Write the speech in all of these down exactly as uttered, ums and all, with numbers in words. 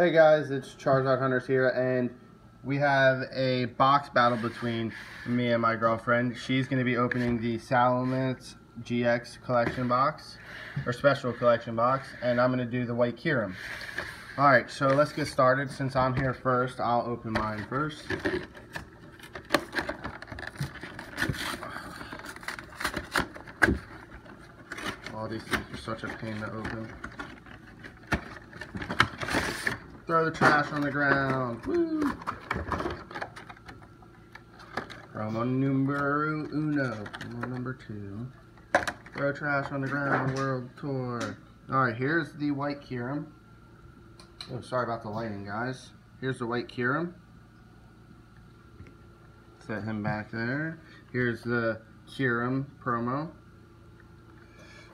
Hey guys, it's Charizard Hunters here, and we have a box battle between me and my girlfriend. She's going to be opening the Salamence G X collection box, or special collection box, and I'm going to do the White Kyurem. Alright, so let's get started. Since I'm here first, I'll open mine first. All these things are such a pain to open. Throw the trash on the ground. Woo! Promo numero uno. Promo number two. Throw trash on the ground. World Tour. Alright, here's the White Kyurem. Oh, sorry about the lighting, guys. Here's the White Kyurem. Set him back there. Here's the Kyurem promo.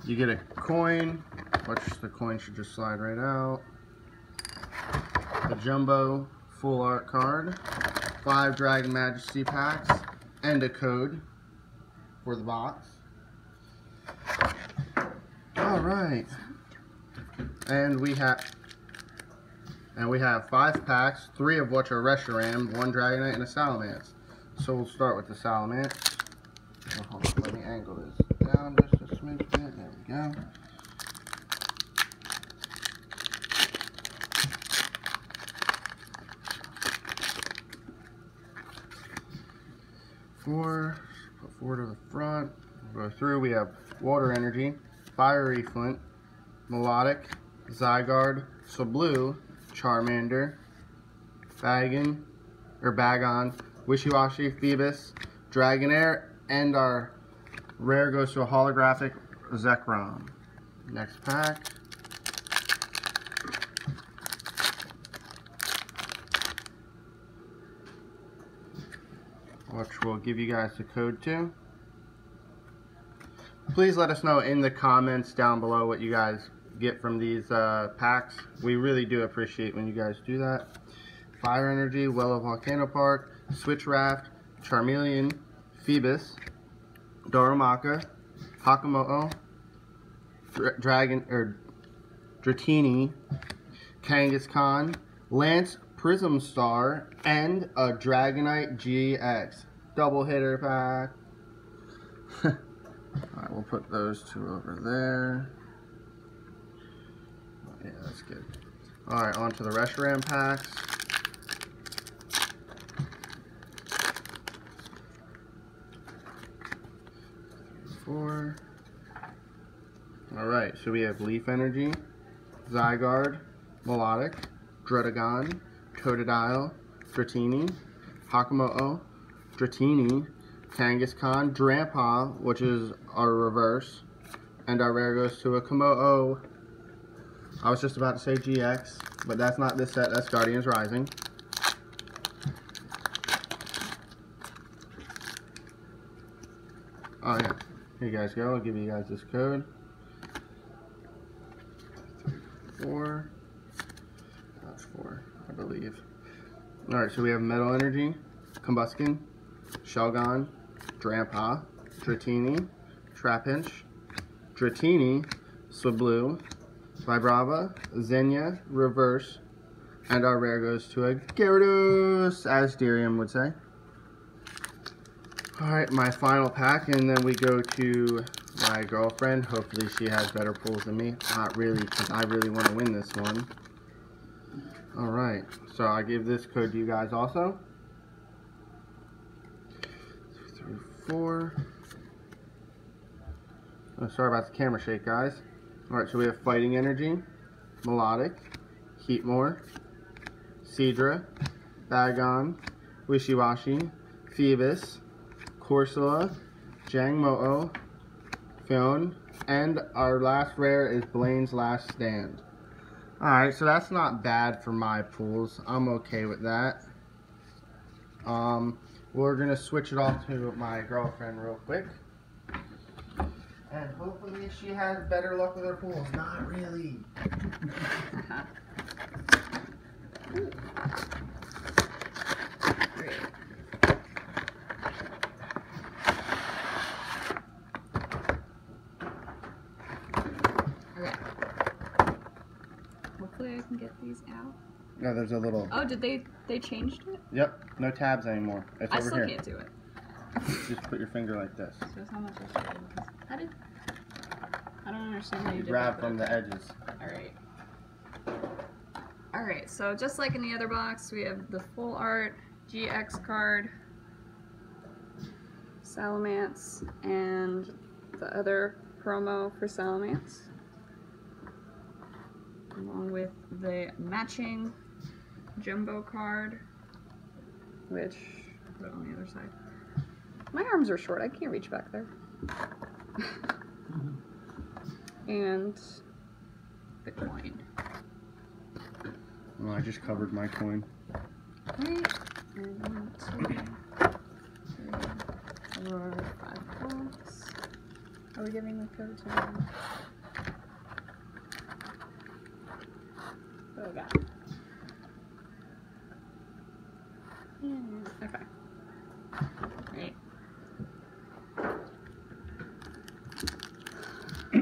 You get a coin, which the coin should just slide right out. A Jumbo Full Art card, five Dragon Majesty packs, and a code for the box. Alright. And we have and we have five packs, three of which are Reshiram, one Dragonite, and a Salamence. So we'll start with the Salamence. Oh, hold on, let me angle this down just a smidge bit. There we go. Four, put four to the front, go through. We have Water Energy, Fiery Flint, Melodic, Zygarde, Swablu, Charmander, Bagon, or Bagon, Wishiwashi, Feebas, Dragonair, and our rare goes to a holographic Zekrom. Next pack. Which we'll give you guys the code to. Please let us know in the comments down below what you guys get from these uh, packs. We really do appreciate when you guys do that. Fire Energy, Well of Volcano Park, Switch Raft, Charmeleon, Feebas, Darumaka, Hakamo'o, Dr Dragon or Dratini, Kangaskhan, Lance Prism Star, and a Dragonite G X. Double hitter pack. Alright, we'll put those two over there. Yeah, that's good. Alright, on to the Reshiram packs. Four. Alright, so we have Leaf Energy, Zygarde, Melodic, Dredagon, Totodile, Dratini, Hakamo'o, Dratini, Kangaskhan, Drampa, which is our reverse, and our rare goes to a Kamo'o. I was just about to say G X, but that's not this set, that's Guardians Rising. Oh yeah, here you guys go, I'll give you guys this code. Four. That's four, I believe. Alright, so we have Metal Energy, Combusken, Shelgon, Drampa, Dratini, Trapinch, Dratini, Swablu, Vibrava, Zinnia, Reverse, and our rare goes to a Gyarados, as Dirium would say. Alright, my final pack, and then we go to my girlfriend. Hopefully she has better pulls than me. Not really, because I really want to win this one. Alright, so I give this code to you guys also. Three, four. Oh, sorry about the camera shake, guys. Alright, so we have Fighting Energy, Melodic, Heatmore, Seedra, Bagon, Wishiwashi, Feebas, Corsola, Jangmo-o, Fion, and our last rare is Blaine's Last Stand. Alright, so that's not bad for my pools. I'm okay with that. Um, we're going to switch it off to my girlfriend real quick. And hopefully she has better luck with her pools. Not really. Hopefully I can get these out. No, there's a little. Oh, did they they changed it? Yep, no tabs anymore. It's I over still here. Can't do it. Just put your finger like this. So how much is that? How did? I don't understand how you, you did grab that, from the edges. All right. All right. So just like in the other box, we have the full art G X card, Salamence, and the other promo for Salamence, along with the matching jumbo card, which put it on the other side. My arms are short, I can't reach back there. And the coin. Well, I just covered my coin. Right. And one, two, three, four, five bucks. Are we giving the code to them? Oh, that. Yeah. Okay.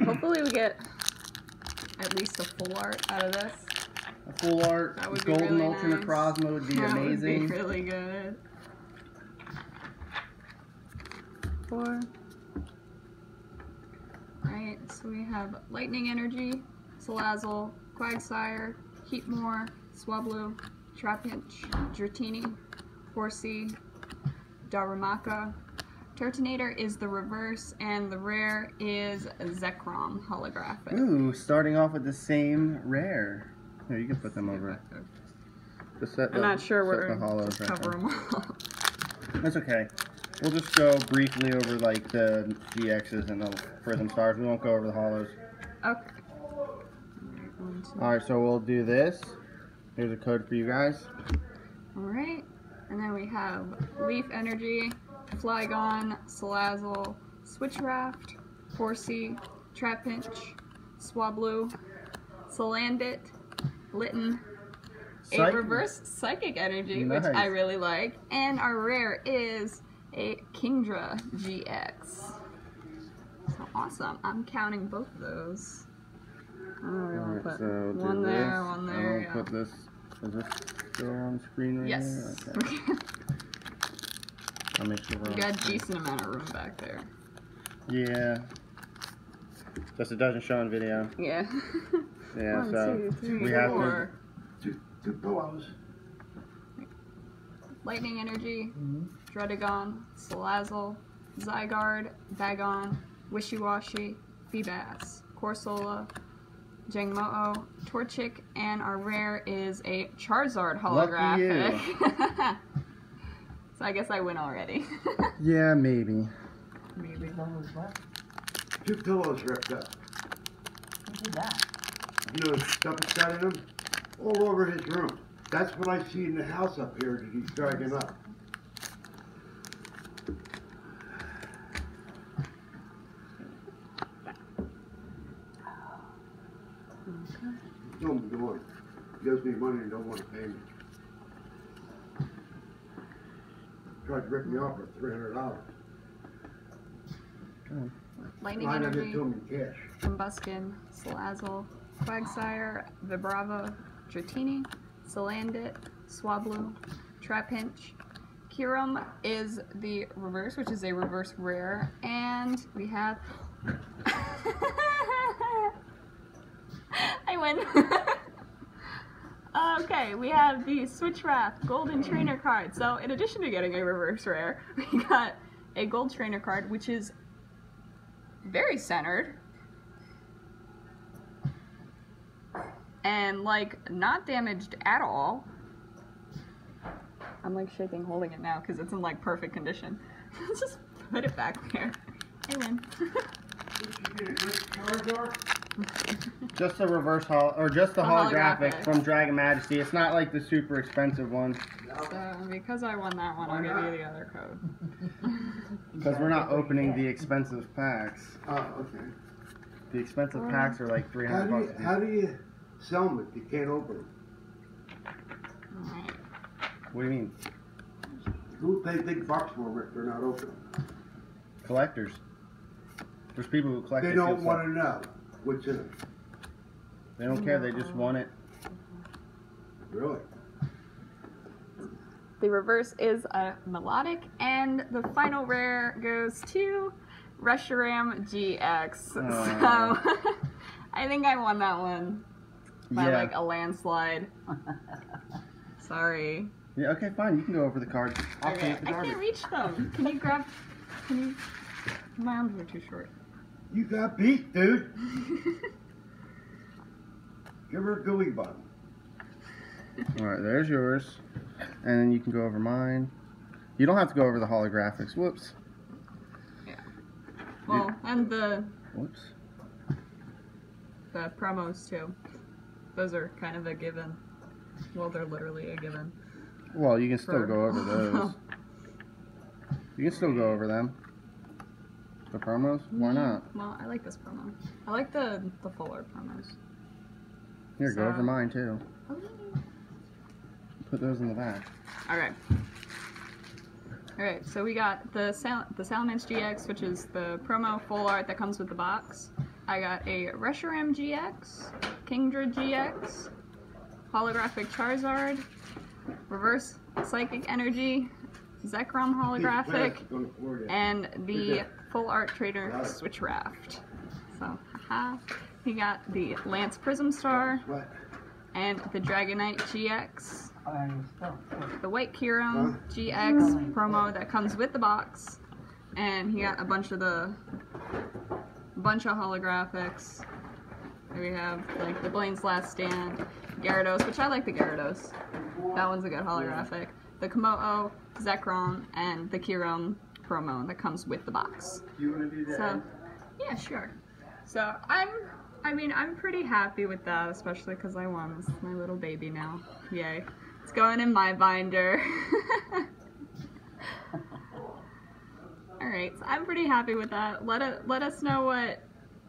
Hopefully we get at least a full art out of this. A full art, Golden really Ultra Necrozma nice. would be that amazing. Would be really good. Four. Alright, so we have Lightning Energy, Salazzle, Quagsire, Heatmore, Swablu, Trapinch, Dratini, Horsey, Darumaka. Turtonator is the reverse, and the rare is Zekrom holographic. Ooh, starting off with the same rare. Here, you can put them over. Just set the, I'm not sure where to cover them all. That's okay. We'll just go briefly over like the G X's and the Prism Stars. We won't go over the holos. Okay. Alright, so we'll do this. Here's a code for you guys. Alright. And then we have Leaf Energy, Flygon, Salazzle, Switch Raft, Horsey, Trapinch, Swablu, Salandit, Litten, Psych a reverse Psychic Energy, nice. which I really like, and our rare is a Kingdra G X. So awesome. I'm counting both of those. I don't really want to put so one there, this. one there. I yeah. put this. Is this still on screen right yes. now? Yes. Okay. I'll make sure you got a decent amount of room back there. Yeah. Just it doesn't show on video. Yeah. yeah, One, so two, three, we have to two, two pillows. Lightning Energy, mm-hmm. Dredagon, Salazzle, Zygarde, Bagon, Wishiwashi, Feebas, Corsola, Jangmo-o, Torchic, and our rare is a Charizard holographic. Lucky you. So I guess I win already. yeah, maybe. Maybe one was left. Two pillows ripped up. What is that? You know, stuff is got in them all over his room. That's what I see in the house up here that he's dragging up. Okay. He told me, "Come on. He gives me money and don't want to pay me." Tried to rip me off for three hundred dollars. Lightning Mine Energy, Combusken, Salazzle, Quagsire, Vibrava, Dratini, Salandit, Swablu, Trapinch. Kyurem is the reverse, which is a reverse rare, and we have. I win. Okay, we have the Switch Raft Golden Trainer card. So, in addition to getting a reverse rare, we got a Gold Trainer card, which is very centered. And, like, not damaged at all. I'm, like, shaking holding it now because it's in, like, perfect condition. Let's just put it back there. I win. Just the reverse hol- or just the, the holographic, holographic from Dragon Majesty. It's not like the super expensive one. So, because I won that one, Why I'll not? give you the other code. Because we're not opening the expensive packs. Oh, okay. The expensive um, packs are like three hundred bucks. How do you sell them if you can't open them? Right. What do you mean? Who pay big bucks for it if they're not open? Collectors. There's people who collect. They don't want to know. What's in it? They don't care, they just want it. Really? The reverse is a Melodic, and the final rare goes to Reshiram G X. Uh, so I think I won that one by yeah. like a landslide. Sorry. Yeah. Okay. Fine. You can go over the cards. I'll okay. take the garbage. I can't reach them. Can you grab? Can you? My arms are too short. You got beat, dude. Give her a gooey button. All right. There's yours. And then you can go over mine. You don't have to go over the holographics. Whoops. Yeah. Well, Dude. and the... Whoops. The promos, too. Those are kind of a given. Well, they're literally a given. Well, you can still For... go over those. You can still go over them. The promos? Why not? Well, I like this promo. I like the, the fuller promos. Here, so... go over mine, too. Okay. Put those in the back. Alright. Alright, so we got the Sal the Salamence G X, which is the promo full art that comes with the box. I got a Reshiram G X, Kingdra G X, Holographic Charizard, Reverse Psychic Energy, Zekrom Holographic, and the full art trainer Switch Raft. So, haha. He got the Lance Prism Star, and the Dragonite G X. The White Kyurem G X promo that comes with the box, and he got a bunch of the bunch of holographics. There we have like the Blaine's Last Stand, Gyarados, which I like the Gyarados. That one's a good holographic. The Komodo, Zekrom, and the Kyurem promo that comes with the box. Do you want to do that? So, yeah, sure. So I'm. I mean, I'm pretty happy with that, especially because I won. This is my little baby now. Yay. It's going in my binder. Alright, so I'm pretty happy with that. Let, it, let us know what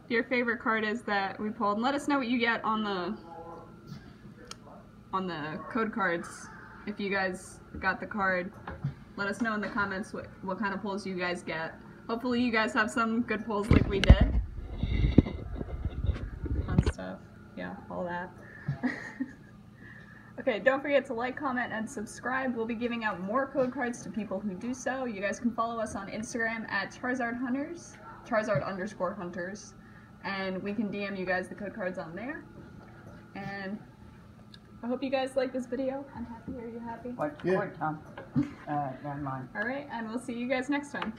your favorite card is that we pulled, and let us know what you get on the on the code cards. If you guys got the card, let us know in the comments what, what kind of pulls you guys get. Hopefully you guys have some good pulls like we did. Stuff. Yeah, all that. Okay, don't forget to like, comment, and subscribe. We'll be giving out more code cards to people who do so. You guys can follow us on Instagram at Charizard Hunters, Charizard underscore Hunters, and we can D M you guys the code cards on there. And I hope you guys like this video. I'm happy. Are you happy? What? Yeah. What, Tom? Uh, never mind. All right, and we'll see you guys next time.